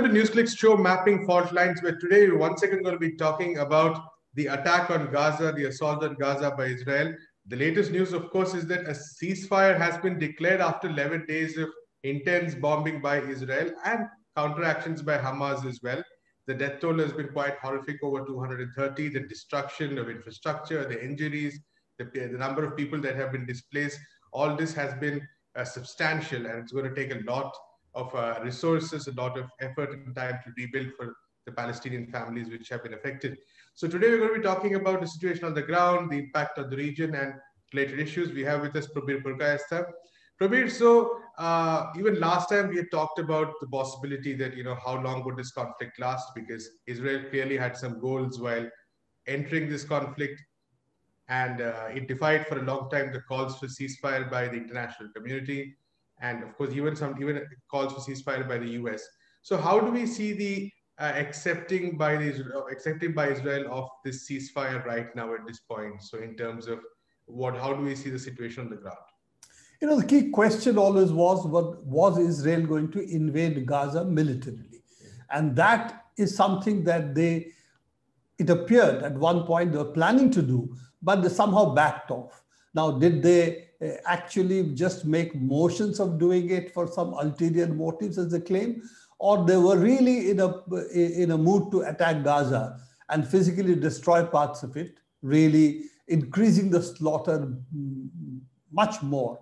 Welcome to Newsclick's show, Mapping Fault Lines, where today we're once again going to be talking about the attack on Gaza, the assault on Gaza by Israel. The latest news, of course, is that a ceasefire has been declared after 11 days of intense bombing by Israel and counteractions by Hamas as well. The death toll has been quite horrific, over 230, the destruction of infrastructure, the injuries, the number of people that have been displaced. All this has been substantial, and it's going to take a lot of resources, a lot of effort and time to rebuild for the Palestinian families which have been affected. So today we're going to be talking about the situation on the ground, the impact of the region and related issues. We have with us Prabir Purkayastha. Prabir, so even last time we had talked about the possibility that, you know, how long would this conflict last, because Israel clearly had some goals while entering this conflict, and it defied for a long time the calls for ceasefire by the international community. And of course, even calls for ceasefire by the US. So how do we see the accepting by Israel of this ceasefire right now at this point? So in terms of how do we see the situation on the ground? You know, the key question always was, what was Israel going to invade Gaza militarily? And that is something that it appeared at one point they were planning to do, but they somehow backed off. Now, did they actually just make motions of doing it for some ulterior motives, as they claim, or they were really in a mood to attack Gaza and physically destroy parts of it, really increasing the slaughter much more?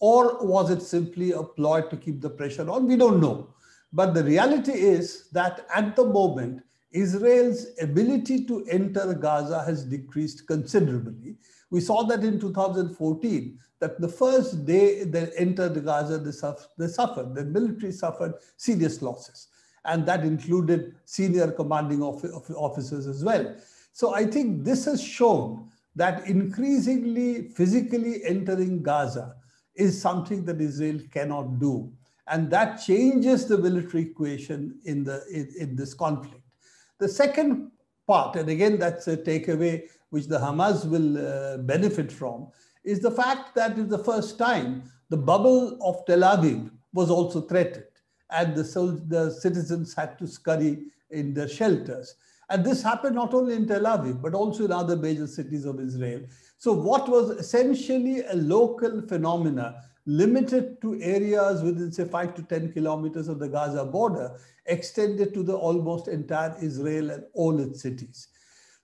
Or was it simply a ploy to keep the pressure on? We don't know. But the reality is that at the moment, Israel's ability to enter Gaza has decreased considerably. We saw that in 2014, that the first day they entered Gaza, the military suffered serious losses. And that included senior commanding officers as well. So I think this has shown that increasingly physically entering Gaza is something that Israel cannot do. And that changes the military equation in this conflict. The second part, and again, that's a takeaway which the Hamas will benefit from, is the fact that it's the first time the bubble of Tel Aviv was also threatened, and the citizens had to scurry in their shelters. And this happened not only in Tel Aviv, but also in other major cities of Israel. So what was essentially a local phenomena, limited to areas within, say, 5 to 10 kilometers of the Gaza border, extended to the almost entire Israel and all its cities.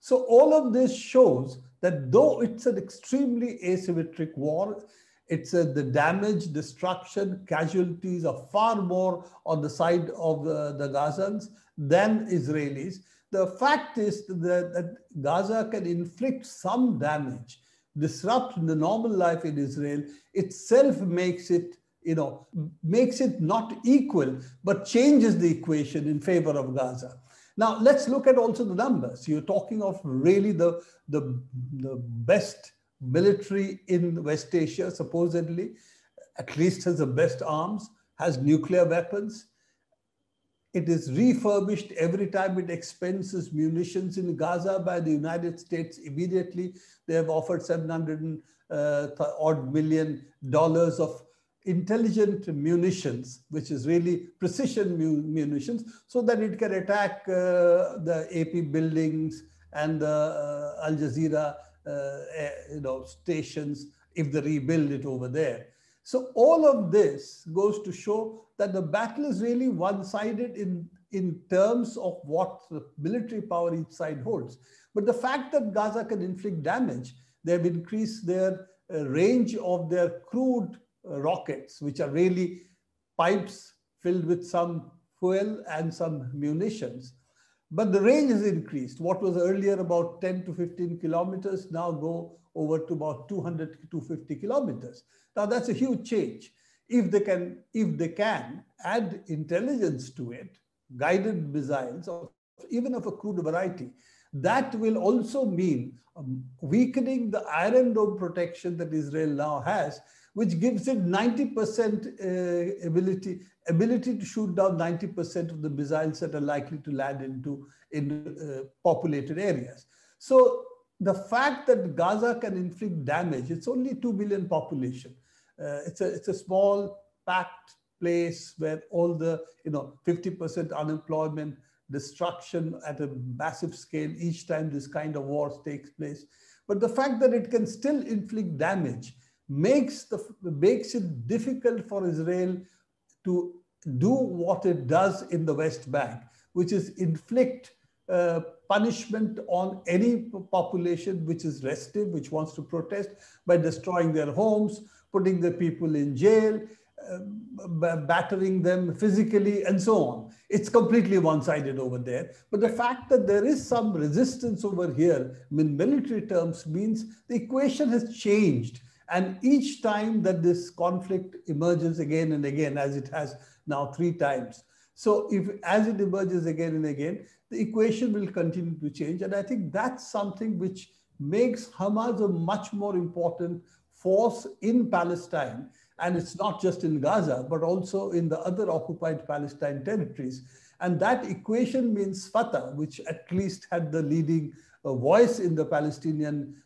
So all of this shows that though it's an extremely asymmetric war, the damage, destruction, casualties are far more on the side of the Gazans than Israelis. The fact is that Gaza can inflict some damage, disrupt the normal life in Israel, itself makes it, you know, makes it not equal, but changes the equation in favor of Gaza. Now, let's look at also the numbers. You're talking of really the best military in West Asia, supposedly, at least has the best arms, has nuclear weapons. It is refurbished every time it expenses munitions in Gaza by the United States immediately. They have offered $700 odd million of intelligent munitions, which is really precision munitions, so that it can attack the AP buildings and the Al Jazeera stations if they rebuild it over there. So all of this goes to show that the battle is really one-sided in terms of what the military power each side holds. But the fact that Gaza can inflict damage, they have increased their range of their crude rockets, which are really pipes filled with some fuel and some munitions. But the range has increased. What was earlier about 10 to 15 kilometers now go over to about 200 to 250 kilometers. Now that's a huge change. If they can add intelligence to it, guided missiles, or even of a crude variety, that will also mean weakening the Iron Dome protection that Israel now has, which gives it 90% ability to shoot down 90% of the missiles that are likely to land in populated areas. So the fact that Gaza can inflict damage, it's only 2 million population. It's a small, packed place where all the, 50% unemployment, destruction at a massive scale each time this kind of war takes place. But the fact that it can still inflict damage makes it difficult for Israel to do what it does in the West Bank, which is inflict punishment on any population which is restive, which wants to protest, by destroying their homes, putting the people in jail, battering them physically, and so on. It's completely one-sided over there. But the fact that there is some resistance over here in military terms means the equation has changed. And each time that this conflict emerges again and again, as it has now 3 times. So as it emerges again and again, the equation will continue to change. And I think that's something which makes Hamas a much more important force in Palestine. And it's not just in Gaza, but also in the other occupied Palestine territories. And that equation means Fatah, which at least had the leading voice in the Palestinian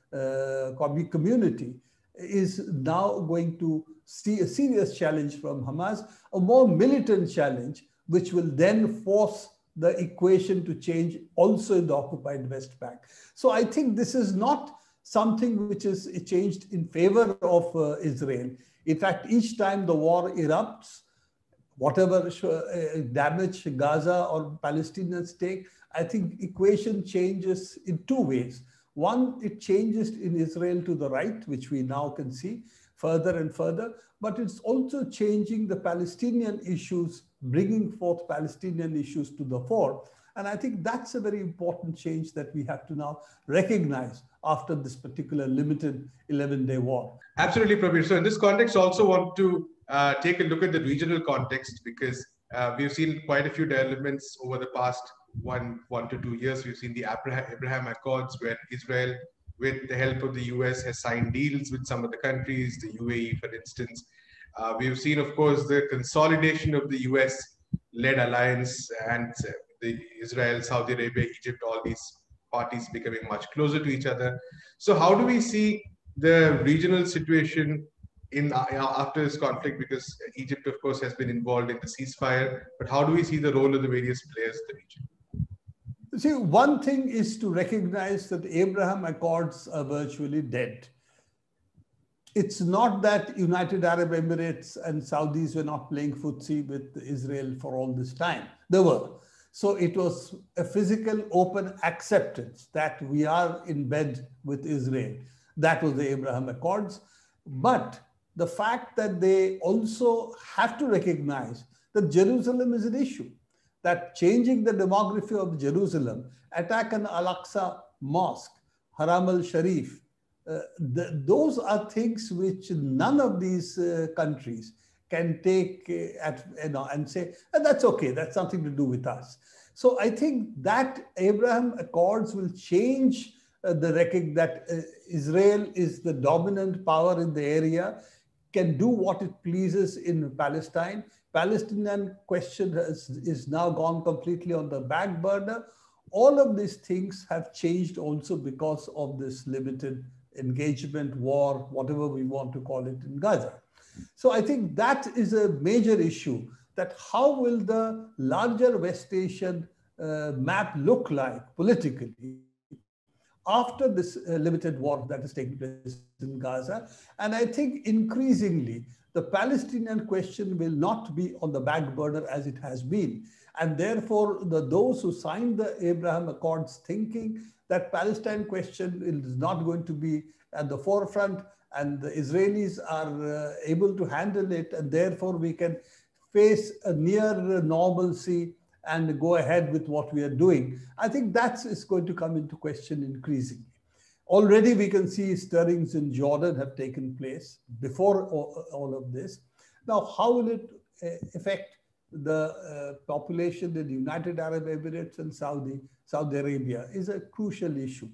community, is now going to see a serious challenge from Hamas, a more militant challenge, which will then force the equation to change also in the occupied West Bank. So I think this is not something which is changed in favor of Israel. In fact, each time the war erupts, whatever damage Gaza or Palestinians take, I think equation changes in 2 ways. One, it changes in Israel to the right, which we now can see further and further, but it's also changing the Palestinian issues, bringing forth Palestinian issues to the fore. And I think that's a very important change that we have to now recognize after this particular limited 11-day war. Absolutely, Prabir. So in this context, also want to take a look at the regional context, because we've seen quite a few developments over the past 1 to 2 years. We've seen the Abraham Accords, where Israel, with the help of the US, has signed deals with some of the countries, the UAE, for instance. We've seen, of course, the consolidation of the US-led alliance, and the Israel, Saudi Arabia, Egypt, all these parties becoming much closer to each other. So how do we see the regional situation in after this conflict? Because Egypt, of course, has been involved in the ceasefire, but how do we see the role of the various players in the region? See, one thing is to recognize that the Abraham Accords are virtually dead. It's not that United Arab Emirates and Saudis were not playing footsie with Israel for all this time. They were. So it was a physical open acceptance that we are in bed with Israel. That was the Abraham Accords. But the fact that they also have to recognize that Jerusalem is an issue, that changing the demography of Jerusalem, attack on Al-Aqsa Mosque, Haram al-Sharif, those are things which none of these countries can take and say, oh, that's okay, that's something to do with us. So I think that Abraham Accords will change Israel is the dominant power in the area, can do what it pleases in Palestine. Palestinian question is now gone completely on the back burner. All of these things have changed also because of this limited engagement, war, whatever we want to call it, in Gaza. So I think that is a major issue, that how will the larger West Asian map look like politically after this limited war that is taking place in Gaza. And I think increasingly, the Palestinian question will not be on the back burner as it has been. And therefore, those who signed the Abraham Accords thinking that Palestine question is not going to be at the forefront, and the Israelis are able to handle it, and therefore we can face a near normalcy and go ahead with what we are doing. I think that's going to come into question increasingly. Already we can see stirrings in Jordan have taken place before all of this. Now, how will it affect the population in the United Arab Emirates and Saudi Arabia is a crucial issue.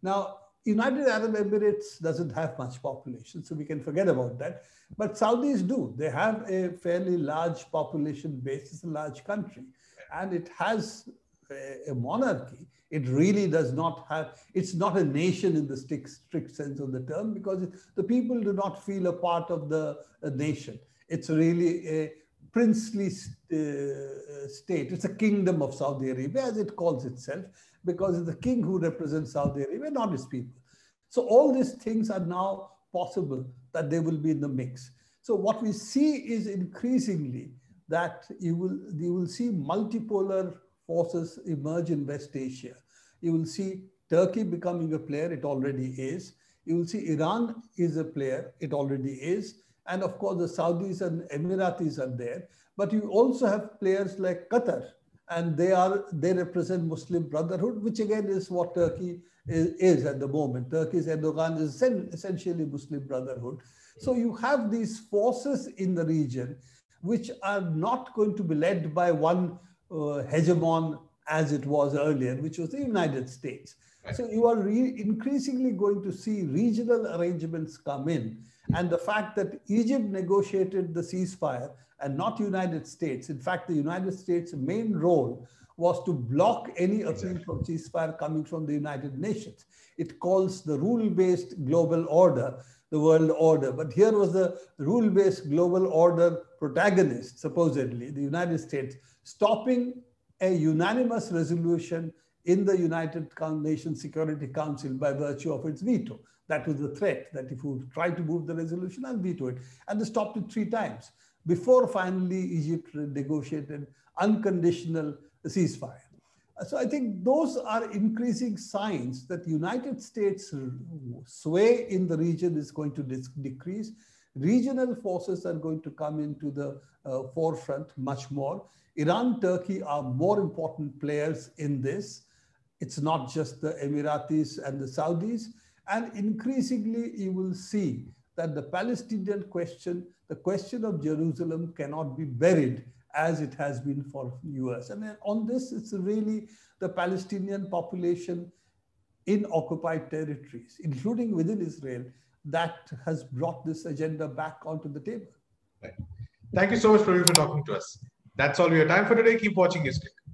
Now, United Arab Emirates doesn't have much population, so we can forget about that. But Saudis do. They have a fairly large population base. It's a large country. And it has a monarchy. It really does not have, it's not a nation in the strict sense of the term, because the people do not feel a part of the nation. It's really a princely state. It's a kingdom of Saudi Arabia, as it calls itself, because it's the king who represents Saudi Arabia, not his people. So all these things are now possible that they will be in the mix. So what we see is increasingly that you will see multipolar forces emerge in West Asia. You will see Turkey becoming a player, it already is. You will see Iran is a player, it already is. And of course, the Saudis and Emiratis are there. But you also have players like Qatar, and they represent Muslim Brotherhood, which again is what Turkey is at the moment. Turkey's Erdogan is essentially Muslim Brotherhood. So you have these forces in the region which are not going to be led by one hegemon as it was earlier, which was the United States. So you are increasingly going to see regional arrangements come in. And the fact that Egypt negotiated the ceasefire and not the United States. In fact, the United States' main role was to block any appeal for ceasefire coming from the United Nations. It calls the rule-based global order the world order. But here was the rule-based global order protagonist, supposedly, the United States, stopping a unanimous resolution in the United Nations Security Council by virtue of its veto. That was the threat, that if you try to move the resolution, I'll veto it. And they stopped it 3 times before finally Egypt negotiated unconditional ceasefire. So I think those are increasing signs that the United States' sway in the region is going to decrease. Regional forces are going to come into the forefront much more. Iran, Turkey are more important players in this. It's not just the Emiratis and the Saudis. And increasingly, you will see that the Palestinian question, the question of Jerusalem, cannot be buried as it has been for years. And on this, it's really the Palestinian population in occupied territories, including within Israel, that has brought this agenda back onto the table. Right. Thank you so much, Prabir, for talking to us. That's all we have time for today. Keep watching Newsclick.